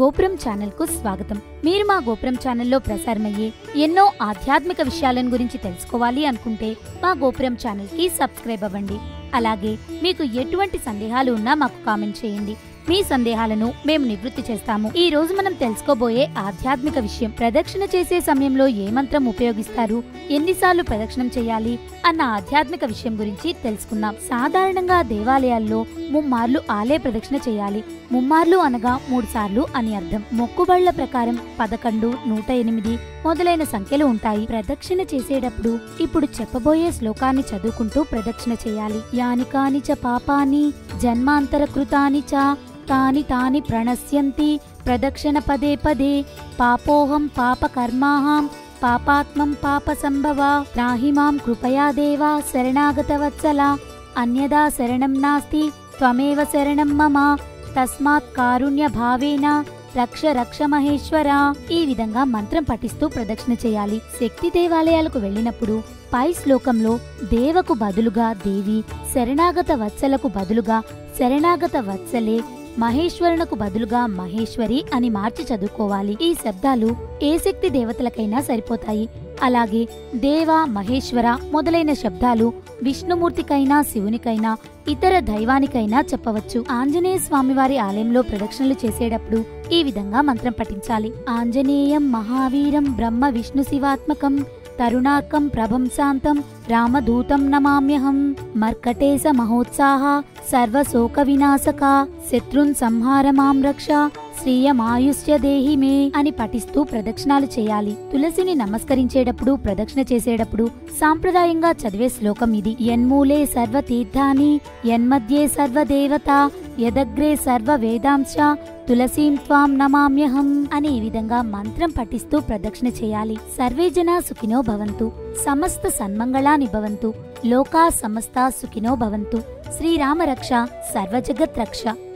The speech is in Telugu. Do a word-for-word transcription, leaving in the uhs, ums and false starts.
గోపురం ఛానల్ కు స్వాగతం. మీరు మా గోపురం ఛానల్లో ప్రసారమయ్యే ఎన్నో ఆధ్యాత్మిక విషయాలను గురించి తెలుసుకోవాలి అనుకుంటే మా గోపురం ఛానల్ కి సబ్స్క్రైబ్ అవ్వండి. అలాగే మీకు ఎటువంటి సందేహాలు ఉన్నా మాకు కామెంట్ చేయండి. మీ సందేహాలను మేము నివృత్తి చేస్తాము. ఈ రోజు మనం తెలుసుకోబోయే ఆధ్యాత్మిక విషయం ప్రదక్షిణ చేసే సమయంలో ఏ మంత్రం ఉపయోగిస్తారు, ఎన్నిసార్లు ప్రదక్షిణం చేయాలి అన్న ఆధ్యాత్మిక విషయం గురించి తెలుసుకుందాం. సాధారణంగా దేవాలయాల్లో ముమ్మార్లు ఆలయ ప్రదక్షిణ చేయాలి. ముమ్మార్లు అనగా మూడు సార్లు అని అర్థం. మొక్కుబళ్ల ప్రకారం పదకొండు, నూట ఎనిమిది మొదలైన సంఖ్యలు ఉంటాయి. ప్రదక్షిణ చేసేటప్పుడు ఇప్పుడు చెప్పబోయే శ్లోకాన్ని చదువుకుంటూ ప్రదక్షిణ చేయాలి. యానికాని చ పాపాని జన్మాంతర కృతాని చ తాని తాని ప్రణశ్యంతి ప్రదక్షిణ పదే పదే. పాపోహం పాప కర్మాహం పాపాత్మం పాప సంభవా. నాహి మాం కృపయా దేవా శరణాగత వత్సలా. అన్యదా శరణం నాస్తి త్వమేవ శరణం మమ. తస్మాత్ కారుణ్య భావేన రక్ష రక్ష మహేశ్వరా. ఈ విధంగా మంత్రం పఠిస్తూ ప్రదక్షిణ చేయాలి. శక్తి దేవాలయాలకు వెళ్ళినప్పుడు పై శ్లోకంలో దేవకు బదులుగా దేవి, శరణాగత వత్సలకు బదులుగా శరణాగత వత్సలే, మహేశ్వరునకు బదులుగా మహేశ్వరి అని మార్చి చదువుకోవాలి. ఈ శబ్దాలు ఏ శక్తి దేవతలకైనా సరిపోతాయి. అలాగే దేవ, మహేశ్వర మొదలైన శబ్దాలు విష్ణుమూర్తికైనా, శివునికైనా, ఇతర దైవానికైనా చెప్పవచ్చు. ఆంజనేయ స్వామివారి ఆలయంలో ప్రదక్షిణలు చేసేటప్పుడు ఈ విధంగా మంత్రం పఠించాలి. ఆంజనేయం మహావీరం బ్రహ్మ విష్ణు శివాత్మకం తరుణాకం ప్రభంశాంతం రామదూతం నమామ్యహం. మర్కటేశ మహోత్సాహ సర్వశోక వినాశక శత్రున్ సంహార మాం రక్ష శ్రీయమాయుష్య దేహి మే అని పఠిస్తూ ప్రదక్షిణాలు చేయాలి. తులసిని నమస్కరించేటప్పుడు, ప్రదక్షిణ చేసేటప్పుడు సాంప్రదాయంగా చదివే శ్లోకం ఇది. యన్మూలే సర్వ తీర్థాని యన్మధ్యే సర్వ దేవత యదగ్రే సర్వ వేదాంశ తులసీం త్వాం నమామ్యహం అని ఈ విధంగా మంత్రం పఠిస్తూ ప్రదక్షిణ చేయాలి. సర్వే జనా సుఖినో భవంతు, సమస్త సన్మంగళాని భవంతు, లోకా సమస్త సుఖినో భవంతు. శ్రీరామ రక్ష సర్వ జగత్ రక్ష.